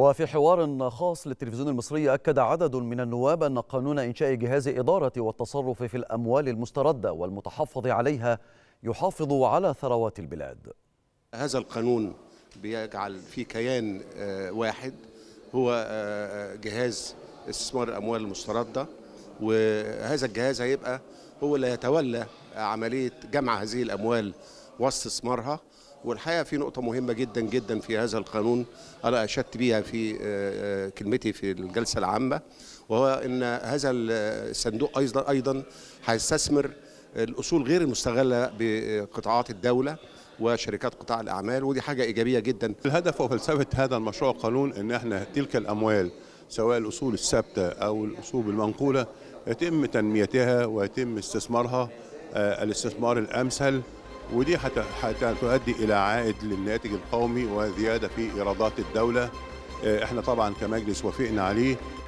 وفي حوار خاص للتلفزيون المصري أكد عدد من النواب أن قانون إنشاء جهاز إدارة والتصرف في الأموال المستردة والمتحفظ عليها يحافظ على ثروات البلاد. هذا القانون بيجعل في كيان واحد هو جهاز استثمار الأموال المستردة، وهذا الجهاز هيبقى هو اللي يتولى عملية جمع هذه الأموال واستثمارها. والحقيقة في نقطة مهمة جدا جدا في هذا القانون أنا أشدت بيها في كلمتي في الجلسة العامة، وهو أن هذا الصندوق أيضا هيستثمر الأصول غير المستغلة بقطاعات الدولة وشركات قطاع الأعمال، ودي حاجة إيجابية جدا. الهدف وفلسفة هذا المشروع قانون أن احنا تلك الأموال سواء الأصول الثابتة أو الأصول المنقولة يتم تنميتها ويتم استثمارها الاستثمار الأمثل، ودي حتى تؤدي إلى عائد للناتج القومي وزيادة في إيرادات الدولة. احنا طبعا كمجلس وافقنا عليه.